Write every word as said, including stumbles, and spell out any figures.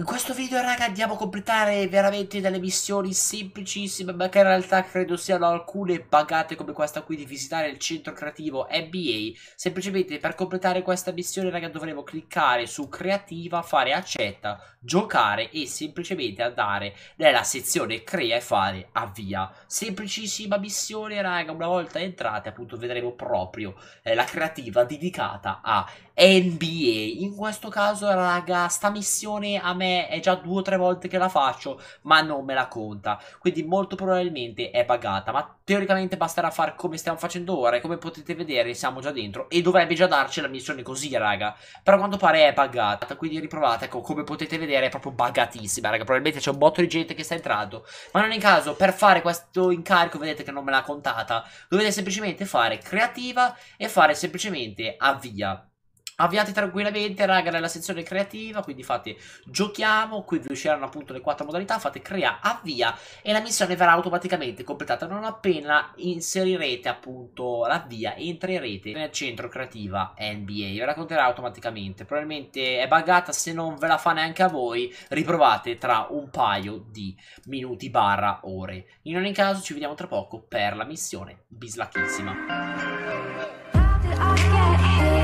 In questo video, raga, andiamo a completare veramente delle missioni semplicissime, ma che in realtà credo siano alcune pagate, come questa qui di visitare il centro creativo N B A. Semplicemente per completare questa missione, raga, dovremo cliccare su creativa, fare accetta, giocare e semplicemente andare nella sezione crea e fare avvia. Semplicissima missione, raga. Una volta entrate, appunto, vedremo proprio eh, la creativa dedicata a N B A. In questo caso, raga, sta missione a me è già due o tre volte che la faccio, ma non me la conta, quindi molto probabilmente è pagata, ma teoricamente basterà fare come stiamo facendo ora e come potete vedere siamo già dentro e dovrebbe già darci la missione così, raga, però a quanto pare è pagata, quindi riprovate. Ecco, come potete vedere è proprio pagatissima, raga, probabilmente c'è un botto di gente che sta entrando, ma non è in caso. Per fare questo incarico vedete che non me l'ha contata, dovete semplicemente fare creativa e fare semplicemente avvia. Avviate tranquillamente, raga, nella sezione creativa, quindi fate giochiamo, qui vi usciranno appunto le quattro modalità, fate crea, avvia e la missione verrà automaticamente completata non appena inserirete appunto l'avvia e entrerete nel centro creativa N B A, ve la conterà automaticamente. Probabilmente è buggata, se non ve la fa neanche a voi riprovate tra un paio di minuti barra ore. In ogni caso ci vediamo tra poco per la missione bislacchissima.